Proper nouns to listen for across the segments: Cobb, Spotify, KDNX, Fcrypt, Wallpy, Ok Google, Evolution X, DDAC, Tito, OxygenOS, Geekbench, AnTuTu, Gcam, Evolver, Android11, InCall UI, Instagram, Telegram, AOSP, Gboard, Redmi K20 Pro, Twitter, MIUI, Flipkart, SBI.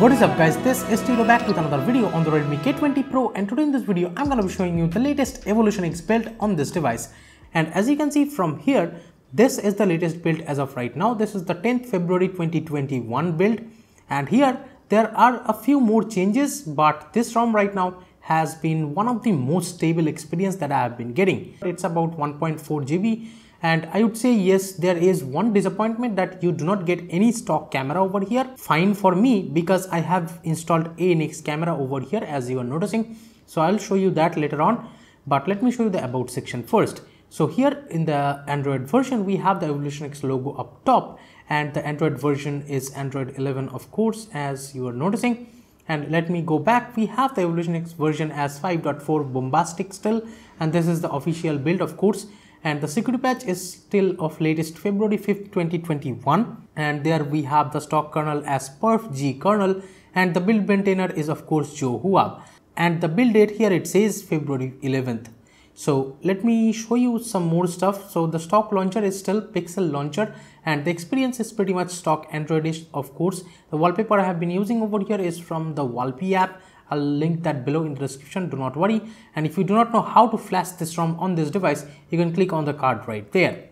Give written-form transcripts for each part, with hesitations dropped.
What is up guys, this is Tito back with another video on the Redmi K20 Pro, and today in this video I'm gonna be showing you the latest Evolution X build on this device. And as you can see from here, this is the latest build as of right now. This is the 10th February 2021 build, and here there are a few more changes, but this ROM right now has been one of the most stable experience that I have been getting. It's about 1.4 GB, and I would say yes, there is one disappointment that you do not get any stock camera over here. Fine for me, because I have installed ANX camera over here, as you are noticing, so I'll show you that later on. But let me show you the about section first. So here in the Android version we have the Evolution X logo up top, and the Android version is Android 11, of course, as you are noticing. And let me go back. We have the Evolution X version as 5.4 bombastic still, and this is the official build, of course. And the security patch is still of latest February 5th 2021, and there we have the stock kernel as perf G kernel, and the build maintainer is of course Joe Hua, and the build date here it says February 11th. So let me show you some more stuff. So the stock launcher is still Pixel Launcher, and the experience is pretty much stock Android-ish, of course. The wallpaper I have been using over here is from the Wallpy app. I'll link that below in the description, do not worry. And if you do not know how to flash this ROM on this device, you can click on the card right there.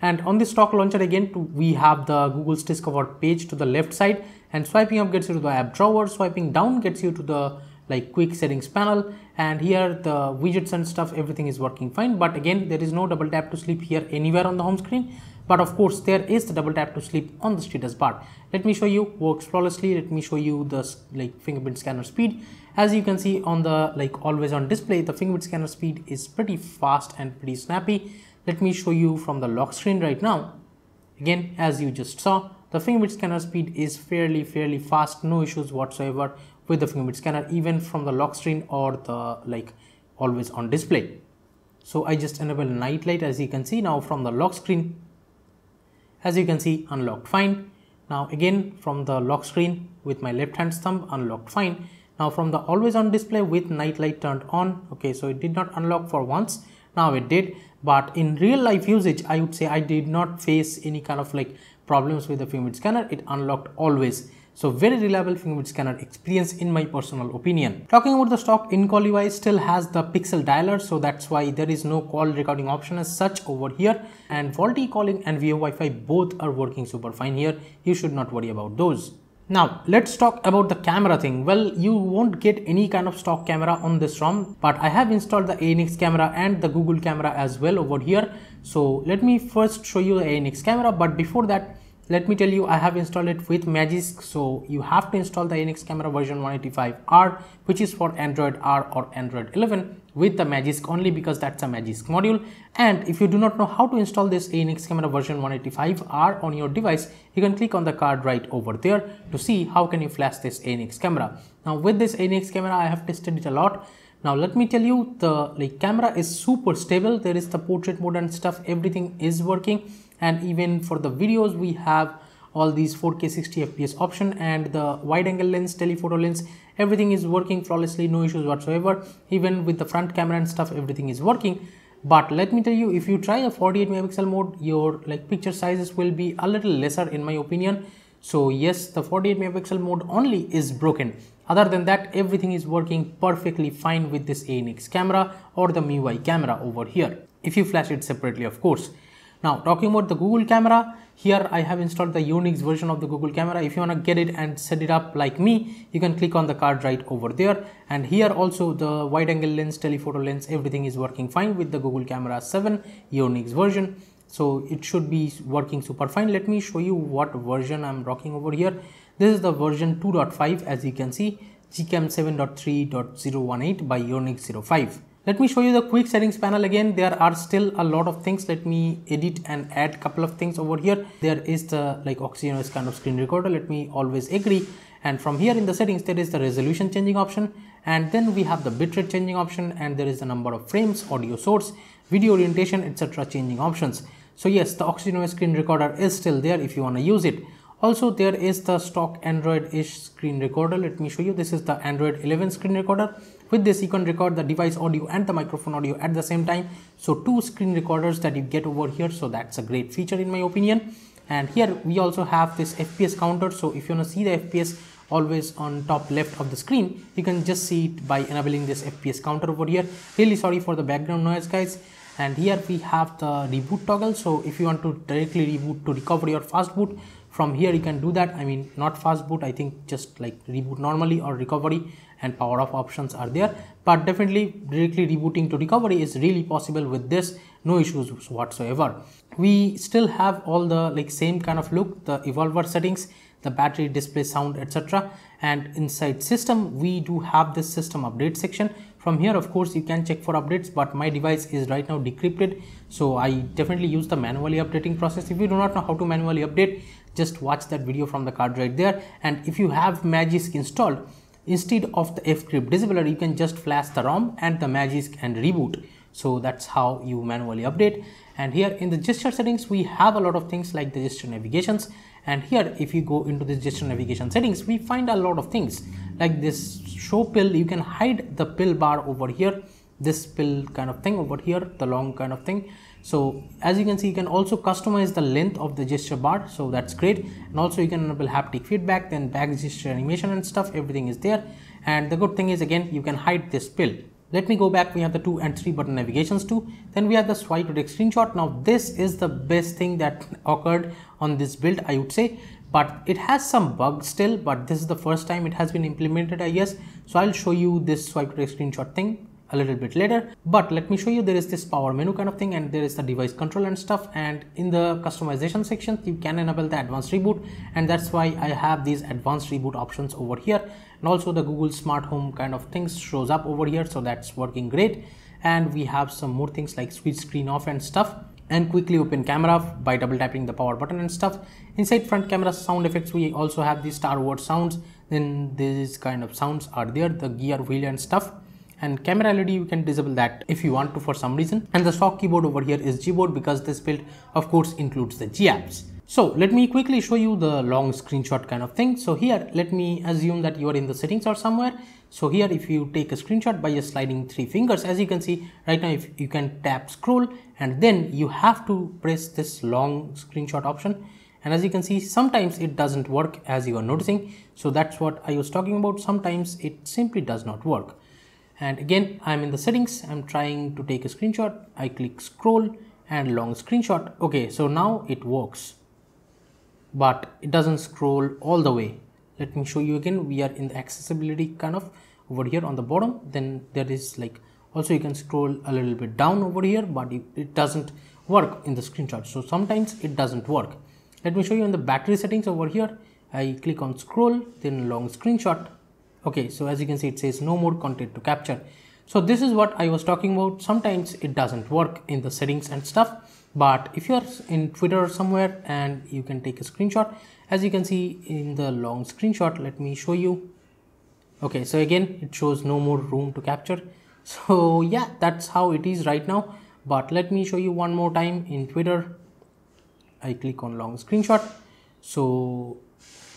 And on the stock launcher again, we have the Google's Discover page to the left side, and swiping up gets you to the app drawer, swiping down gets you to the like quick settings panel, and here the widgets and stuff, everything is working fine. But again, there is no double tap to sleep here anywhere on the home screen, but of course there is the double tap to sleep on the status bar. Let me show you, works flawlessly. Let me show you the like fingerprint scanner speed. As you can see on the like always on display, the fingerprint scanner speed is pretty fast and pretty snappy. Let me show you from the lock screen right now. Again, as you just saw, the fingerprint scanner speed is fairly fast, no issues whatsoever with the fingerprint scanner, even from the lock screen or the like always on display. So I just enable night light, as you can see now from the lock screen. As you can see, unlocked fine. Now again from the lock screen with my left hand thumb, unlocked fine. Now from the always on display with night light turned on, okay, so it did not unlock for once. Now it did, but in real life usage I would say I did not face any kind of like problems with the fingerprint scanner. It unlocked always. So very reliable fingerprint scanner experience in my personal opinion. Talking about the stock in-call UI, still has the pixel dialer, so that's why there is no call recording option as such over here. And VoLTE calling and VO Wi-Fi both are working super fine here. You should not worry about those. Now let's talk about the camera thing. Well, you won't get any kind of stock camera on this ROM, but I have installed the ANX camera and the Google camera as well over here. So let me first show you the ANX camera, but before that, let me tell you, I have installed it with Magisk, so you have to install the ANX camera version 185R, which is for Android R or Android 11 with the Magisk only, because that's a Magisk module. And if you do not know how to install this ANX camera version 185R on your device, you can click on the card right over there to see how can you flash this ANX camera. Now with this ANX camera, I have tested it a lot. Now let me tell you, the like camera is super stable. There is the portrait mode and stuff, everything is working. And even for the videos, we have all these 4K 60fps option, and the wide angle lens, telephoto lens, everything is working flawlessly, no issues whatsoever. Even with the front camera and stuff, everything is working. But let me tell you, if you try a 48 megapixel mode, your like picture sizes will be a little lesser in my opinion. So yes, the 48 megapixel mode only is broken. Other than that, everything is working perfectly fine with this ANX camera or the MIUI camera over here, if you flash it separately, of course. Now talking about the Google camera, here I have installed the Unix version of the Google camera. If you want to get it and set it up like me, you can click on the card right over there. And here also the wide angle lens, telephoto lens, everything is working fine with the Google camera 7 Unix version. So it should be working super fine. Let me show you what version I'm rocking over here. This is the version 2.5, as you can see, Gcam 7.3.018 by Unix 05. Let me show you the quick settings panel again. There are still a lot of things. Let me edit and add couple of things over here. There is the like OxygenOS kind of screen recorder. Let me always agree. And from here in the settings, there is the resolution changing option, and then we have the bitrate changing option, and there is the number of frames, audio source, video orientation, etc. changing options. So yes, the OxygenOS screen recorder is still there if you want to use it. Also, there is the stock Android-ish screen recorder. Let me show you. This is the Android 11 screen recorder. With this, you can record the device audio and the microphone audio at the same time. So two screen recorders that you get over here. So that's a great feature in my opinion. And here we also have this FPS counter. So if you want to see the FPS always on top left of the screen. You can just see it by enabling this FPS counter over here. Really sorry for the background noise, guys. And here we have the reboot toggle. So if you want to directly reboot to recover your fast boot from here, you can do that. I mean, not fast boot, I think just like reboot normally or recovery, and power off options are there. But definitely directly rebooting to recovery is really possible with this, no issues whatsoever. We still have all the like same kind of look, the evolver settings, the battery, display, sound, etc. And inside system, we do have this system update section. From here, of course, you can check for updates, but my device is right now decrypted, so I definitely use the manually updating process. If you do not know how to manually update, just watch that video from the card right there. And if you have Magisk installed, instead of the Fcrypt disabler, you can just flash the ROM and the Magisk and reboot. So that's how you manually update. And here in the gesture settings, we have a lot of things like the gesture navigations. And here, if you go into the gesture navigation settings, we find a lot of things like this show pill. You can hide the pill bar over here, this pill kind of thing over here, the long kind of thing. So as you can see, you can also customize the length of the gesture bar, so that's great. And also you can enable haptic feedback, then back gesture animation and stuff, everything is there. And the good thing is, again, you can hide this pill. Let me go back. We have the 2 and 3 button navigations too. Then we have the swipe to take screenshot. Now this is the best thing that occurred on this build, I would say, but it has some bugs still, but this is the first time it has been implemented, I guess. So I'll show you this swipe to take screenshot thing a little bit later, but let me show you there is this power menu kind of thing, and there is the device control and stuff. And in the customization section, you can enable the advanced reboot, and that's why I have these advanced reboot options over here. And also the Google smart home kind of things shows up over here, so that's working great. And we have some more things like switch screen off and stuff, and quickly open camera by double tapping the power button and stuff. Inside front camera sound effects, we also have these Star Wars sounds, then these kind of sounds are there, the gear wheel and stuff. And camera LED, you can disable that if you want to for some reason. And the stock keyboard over here is Gboard, because this build of course includes the G apps. So let me quickly show you the long screenshot kind of thing. So here, let me assume that you are in the settings or somewhere. So here, if you take a screenshot by just sliding 3 fingers, as you can see right now, if you can tap scroll, and then you have to press this long screenshot option. And as you can see, sometimes it doesn't work, as you are noticing. So that's what I was talking about. Sometimes it simply does not work. And again, I'm in the settings, I'm trying to take a screenshot, I click scroll and long screenshot. Okay, so now it works, but it doesn't scroll all the way. Let me show you again. We are in the accessibility kind of over here on the bottom. Then there is like, also you can scroll a little bit down over here, but it doesn't work in the screenshot. So sometimes it doesn't work. Let me show you in the battery settings over here. I click on scroll, then long screenshot. Okay, so as you can see, it says no more content to capture. So this is what I was talking about. Sometimes it doesn't work in the settings and stuff, but if you're in Twitter or somewhere and you can take a screenshot, as you can see in the long screenshot, let me show you. Okay, so again, it shows no more room to capture. So yeah, that's how it is right now. But let me show you one more time in Twitter. I click on long screenshot. So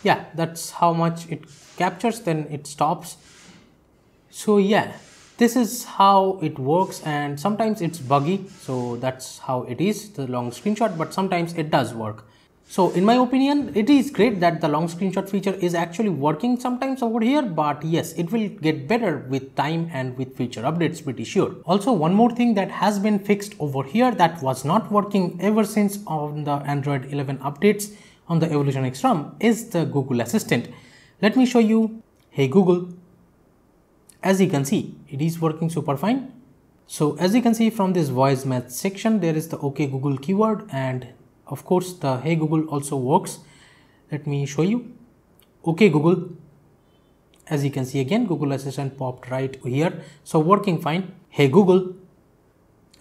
yeah, that's how much it captures, then it stops. So yeah, this is how it works. And sometimes it's buggy, so that's how it is, the long screenshot, but sometimes it does work. So in my opinion, it is great that the long screenshot feature is actually working sometimes over here, but yes, it will get better with time and with future updates, pretty sure. Also, one more thing that has been fixed over here that was not working ever since on the Android 11 updates on the Evolution X ROM is the Google Assistant. Let me show you, hey Google. As you can see, it is working super fine. So as you can see from this voice match section, there is the OK Google keyword, and of course the hey Google also works. Let me show you, OK Google. As you can see again, Google Assistant popped right here. So working fine, hey Google.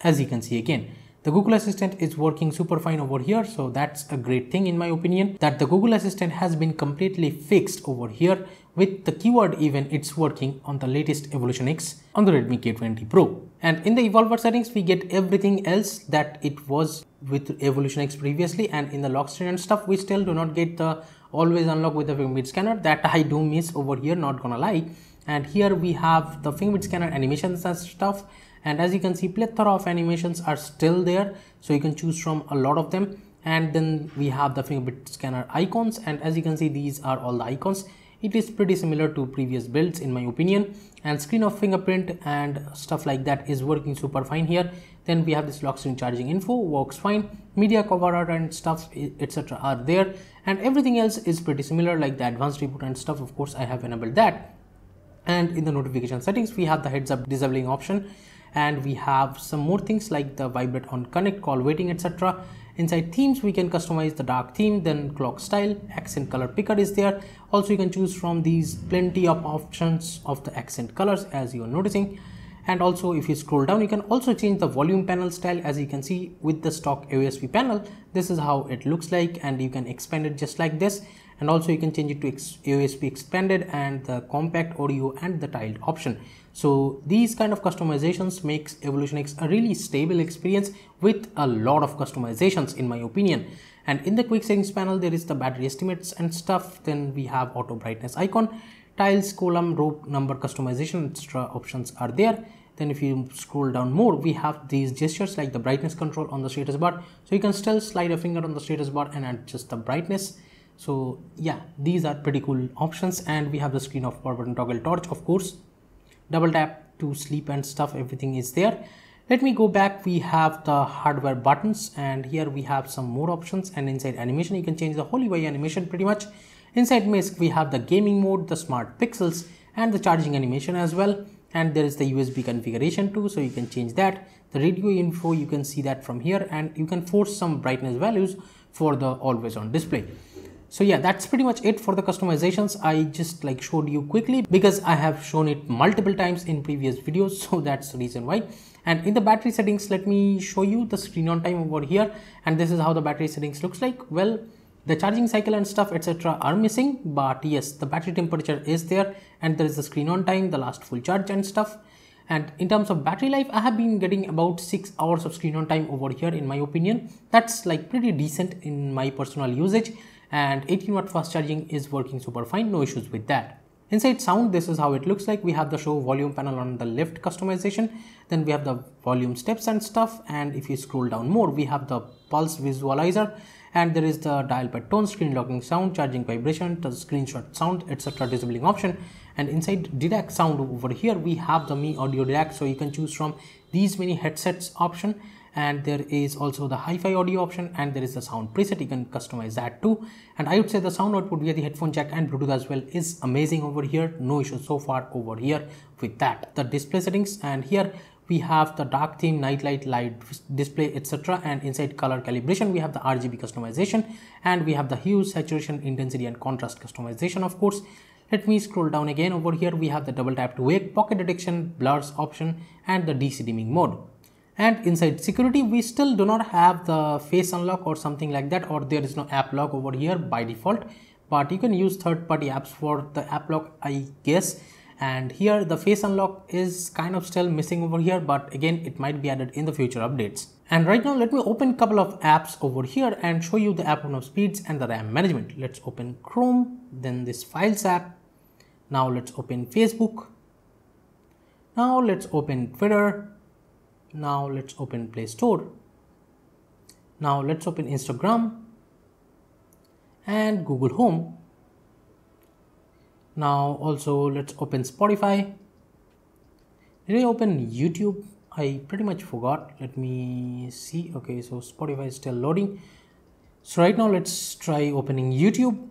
As you can see again, the Google Assistant is working super fine over here. So that's a great thing in my opinion, that the Google Assistant has been completely fixed over here with the keyword even. It's working on the latest Evolution X on the Redmi K20 Pro. And in the evolver settings, we get everything else that it was with Evolution X previously. And in the lock screen and stuff, we still do not get the always unlock with the fingerprint scanner. That I do miss over here, not gonna lie. And here we have the fingerprint scanner animations and stuff. And as you can see, plethora of animations are still there, so you can choose from a lot of them. And then we have the fingerprint scanner icons, and as you can see, these are all the icons. it is pretty similar to previous builds in my opinion, and screen of fingerprint and stuff like that is working super fine here. Then we have this lock screen charging info, works fine, media cover art and stuff etc. are there, and everything else is pretty similar, like the advanced reboot and stuff. Of course I have enabled that. And in the notification settings we have the heads up disabling option, and we have some more things like the vibrate on connect, call waiting etc. Inside themes we can customize the dark theme, then clock style, accent color picker is there. Also you can choose from these plenty of options of the accent colors as you are noticing. And also if you scroll down you can also change the volume panel style. As you can see with the stock AOSP panel, this is how it looks like, and you can expand it just like this. And also you can change it to AOSP expanded and the compact audio and the tiled option. So these kind of customizations makes Evolution X a really stable experience with a lot of customizations in my opinion. And in the quick settings panel there is the battery estimates and stuff. Then we have auto brightness icon, tiles, column, row number customization, extra options are there. Then if you scroll down more we have these gestures like the brightness control on the status bar, so you can still slide a finger on the status bar and adjust the brightness. So yeah, these are pretty cool options. And we have the screen off power button, toggle torch, of course, double tap to sleep and stuff, everything is there. Let me go back. We have the hardware buttons, and here we have some more options. And inside animation you can change the whole UI animation pretty much. Inside Magisk we have the gaming mode, the smart pixels and the charging animation as well. And there is the USB configuration too, so you can change that. The radio info, you can see that from here, and you can force some brightness values for the always on display. So yeah, that's pretty much it for the customizations. I just like showed you quickly because I have shown it multiple times in previous videos, so that's the reason why. And in the battery settings, let me show you the screen on time over here, and this is how the battery settings looks like. Well, the charging cycle and stuff etc. are missing, but yes, the battery temperature is there, and there is the screen on time, the last full charge and stuff. And in terms of battery life, I have been getting about 6 hours of screen on time over here in my opinion. That's like pretty decent in my personal usage, and 18 watt fast charging is working super fine, no issues with that. Inside sound, this is how it looks like. We have the show volume panel on the left customization, then we have the volume steps and stuff. And if you scroll down more we have the pulse visualizer, and there is the dial pad tone, screen locking sound, charging vibration, the screenshot sound etc. disabling option. And inside DDAC sound over here we have the Mi Audio DDAC, so you can choose from these many headsets option. And there is also the hi-fi audio option, and there is the sound preset, you can customize that too. And I would say the sound output via the headphone jack and Bluetooth as well is amazing over here, no issues so far over here with that. The display settings, and here we have the dark theme, nightlight, light display etc. And inside color calibration we have the RGB customization, and we have the hue, saturation, intensity and contrast customization of course. Let me scroll down again. Over here we have the double tap to wake, pocket detection, blurs option and the DC dimming mode. And inside security we still do not have the face unlock or something like that, or there is no app lock over here by default, but you can use third-party apps for the app lock I guess. And here the face unlock is kind of still missing over here, but again it might be added in the future updates. And right now let me open a couple of apps over here and show you the app one-off speeds and the RAM management. Let's open Chrome, then this Files app. Now let's open Facebook. Now let's open Twitter. Now let's open Play Store. Now let's open Instagram and Google Home. Now also let's open Spotify. Did I open YouTube? I pretty much forgot. Let me see. Okay, so Spotify is still loading. So right now let's try opening YouTube.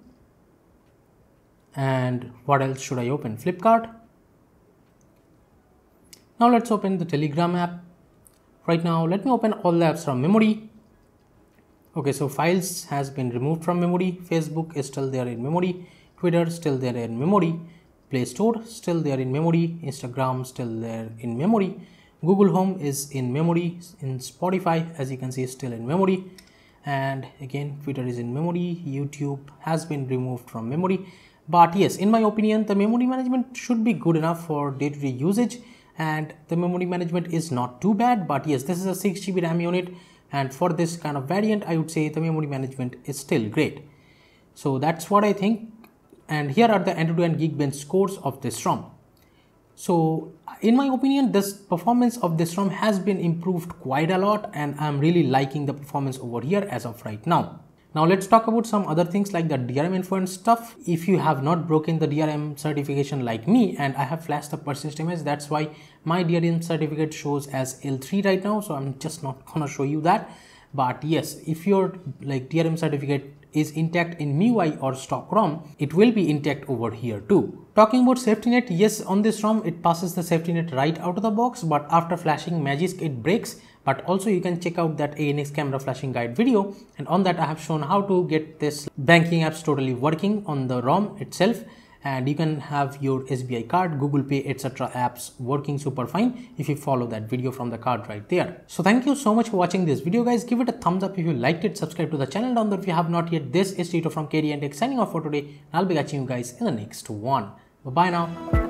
And what else should I open? Flipkart. Now let's open the Telegram app. Right now let me open all the apps from memory. Okay, so Files has been removed from memory, Facebook is still there in memory, Twitter still there in memory, Play Store still there in memory, Instagram still there in memory, Google Home is in memory, in Spotify as you can see is still in memory, and again Twitter is in memory, YouTube has been removed from memory. But yes, in my opinion the memory management should be good enough for day-to-day usage, and the memory management is not too bad. But yes, this is a 6GB RAM unit, and for this kind of variant I would say the memory management is still great. So that's what I think. And here are the AnTuTu and Geekbench scores of this ROM. So in my opinion this performance of this ROM has been improved quite a lot, and I'm really liking the performance over here as of right now. Now let's talk about some other things like the DRM info and stuff. If you have not broken the DRM certification like me, and I have flashed the persist image, that's why my DRM certificate shows as L3 right now. So I'm just not gonna show you that. But yes, if your like DRM certificate is intact in MIUI or stock ROM, it will be intact over here too. Talking about safety net, yes, on this ROM it passes the safety net right out of the box, but after flashing Magisk it breaks. But also you can check out that ANX camera flashing guide video, and on that I have shown how to get this banking apps totally working on the ROM itself, and you can have your SBI card, Google Pay, etc. apps working super fine if you follow that video from the card right there. So thank you so much for watching this video guys. Give it a thumbs up if you liked it, subscribe to the channel down there if you have not yet. This is Tito from KDNX signing off for today. I'll be catching you guys in the next one. Bye bye now.